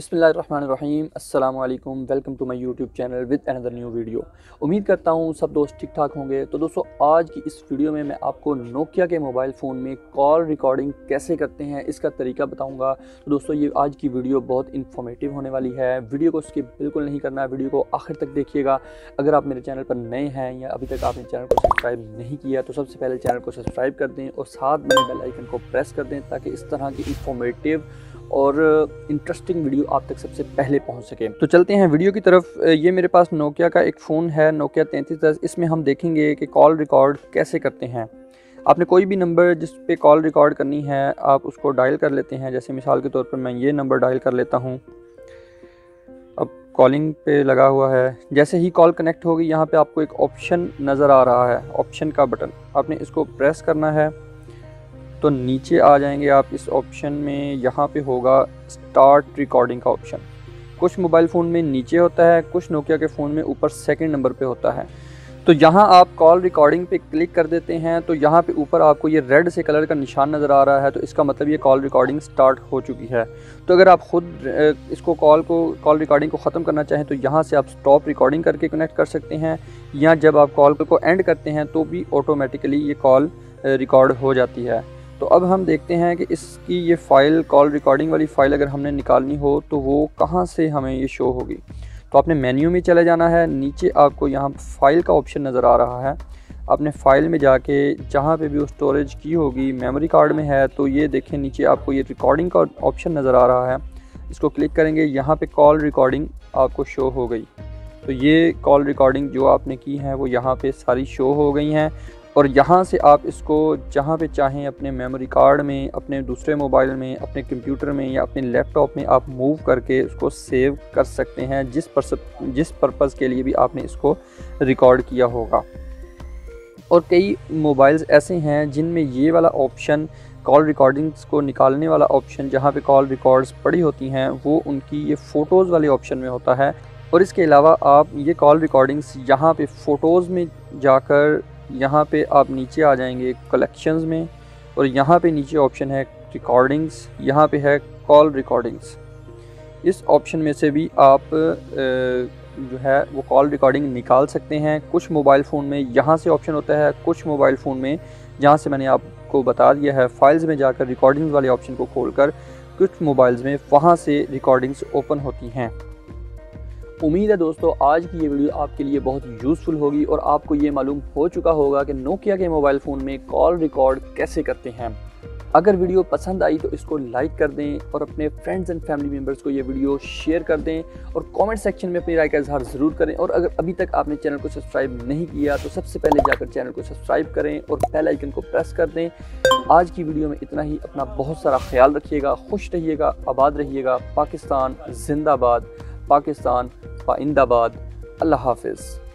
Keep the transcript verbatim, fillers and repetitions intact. बिस्मिल्लाहिर्रहमानिर्रहीम, अस्सलाम वालेकुम। Welcome to my YouTube channel with another new video. उम्मीद करता हूँ सब दोस्त ठीक ठाक होंगे। तो दोस्तों, आज की इस वीडियो में मैं आपको नोकिया के मोबाइल फ़ोन में कॉल रिकॉर्डिंग कैसे करते हैं इसका तरीका बताऊँगा। तो दोस्तों, ये आज की वीडियो बहुत इन्फॉर्मेटिव होने वाली है। वीडियो को स्किप बिल्कुल नहीं करना, वीडियो को आखिर तक देखिएगा। अगर आप मेरे चैनल पर नए हैं या अभी तक आपने चैनल को सब्सक्राइब नहीं किया तो सबसे पहले चैनल को सब्सक्राइब कर दें और साथ में बेल आइकन को प्रेस कर दें ताकि इस तरह की इन्फॉर्मेटिव और इंटरेस्टिंग वीडियो आप तक सबसे पहले पहुंच सके। तो चलते हैं वीडियो की तरफ। ये मेरे पास नोकिया का एक फ़ोन है, नोकिया तैंतीस दस। इसमें हम देखेंगे कि कॉल रिकॉर्ड कैसे करते हैं। आपने कोई भी नंबर जिस पे कॉल रिकॉर्ड करनी है आप उसको डायल कर लेते हैं। जैसे मिसाल के तौर पर मैं ये नंबर डायल कर लेता हूँ। अब कॉलिंग पे लगा हुआ है। जैसे ही कॉल कनेक्ट होगी यहाँ पर आपको एक ऑप्शन नज़र आ रहा है, ऑप्शन का बटन। आपने इसको प्रेस करना है तो नीचे आ जाएंगे आप। इस ऑप्शन में यहाँ पे होगा स्टार्ट रिकॉर्डिंग का ऑप्शन। कुछ मोबाइल फ़ोन में नीचे होता है, कुछ नोकिया के फ़ोन में ऊपर सेकंड नंबर पे होता है। तो यहाँ आप कॉल रिकॉर्डिंग पे क्लिक कर देते हैं तो यहाँ पे ऊपर आपको ये रेड से कलर का निशान नज़र आ रहा है। तो इसका मतलब ये कॉल रिकॉर्डिंग स्टार्ट हो चुकी है। तो अगर आप ख़ुद इसको कॉल को कॉल रिकॉर्डिंग को ख़त्म करना चाहें तो यहाँ से आप स्टॉप रिकॉर्डिंग करके कनेक्ट कर सकते हैं, या जब आप कॉल को एंड करते हैं तो भी ऑटोमेटिकली ये कॉल रिकॉर्ड हो जाती है। तो अब हम देखते हैं कि इसकी ये फ़ाइल, कॉल रिकॉर्डिंग वाली फ़ाइल अगर हमने निकालनी हो तो वो कहाँ से हमें ये शो होगी। तो आपने मेन्यू में चले जाना है। नीचे आपको यहाँ फ़ाइल का ऑप्शन नज़र आ रहा है। आपने फ़ाइल में जाके जहाँ पे भी वो स्टोरेज की होगी, मेमोरी कार्ड में है तो ये देखें नीचे आपको ये रिकॉर्डिंग का ऑप्शन नज़र आ रहा है। इसको क्लिक करेंगे, यहाँ पर कॉल रिकॉर्डिंग आपको शो हो गई। तो ये कॉल रिकॉर्डिंग जो आपने की है वो यहाँ पर सारी शो हो गई हैं। और यहाँ से आप इसको जहाँ पे चाहें अपने मेमोरी कार्ड में, अपने दूसरे मोबाइल में, अपने कंप्यूटर में या अपने लैपटॉप में आप मूव करके उसको सेव कर सकते हैं, जिस पर जिस पर्पज़ के लिए भी आपने इसको रिकॉर्ड किया होगा। और कई मोबाइल्स ऐसे हैं जिनमें ये वाला ऑप्शन, कॉल रिकॉर्डिंग्स को निकालने वाला ऑप्शन, जहाँ पे कॉल रिकॉर्ड्स पड़ी होती हैं वो उनकी ये फ़ोटोज़ वाले ऑप्शन में होता है। और इसके अलावा आप ये कॉल रिकॉर्डिंग्स यहाँ पर फ़ोटोज़ में जाकर यहाँ पे आप नीचे आ जाएंगे कलेक्शंस में, और यहाँ पे नीचे ऑप्शन है रिकॉर्डिंग्स, यहाँ पे है कॉल रिकॉर्डिंग्स। इस ऑप्शन में से भी आप जो है वो कॉल रिकॉर्डिंग निकाल सकते हैं। कुछ मोबाइल फ़ोन में यहाँ से ऑप्शन होता है, कुछ मोबाइल फ़ोन में जहाँ से मैंने आपको बता दिया है फाइल्स में जाकर रिकॉर्डिंग्स वाले ऑप्शन को खोलकर कुछ मोबाइल्स में वहाँ से रिकॉर्डिंग्स ओपन होती हैं। उम्मीद है दोस्तों आज की ये वीडियो आपके लिए बहुत यूज़फुल होगी और आपको ये मालूम हो चुका होगा कि नोकिया के मोबाइल फ़ोन में कॉल रिकॉर्ड कैसे करते हैं। अगर वीडियो पसंद आई तो इसको लाइक कर दें और अपने फ्रेंड्स एंड फैमिली मेम्बर्स को ये वीडियो शेयर कर दें, और कमेंट सेक्शन में अपनी राय का इजहार ज़रूर करें। और अगर अभी तक आपने चैनल को सब्सक्राइब नहीं किया तो सबसे पहले जाकर चैनल को सब्सक्राइब करें और बेल आइकन को प्रेस कर दें। आज की वीडियो में इतना ही। अपना बहुत सारा ख्याल रखिएगा, खुश रहिएगा, आबाद रहिएगा। पाकिस्तान जिंदाबाद, पाकिस्तान पाइंदाबाद। अल्लाह हाफिज़।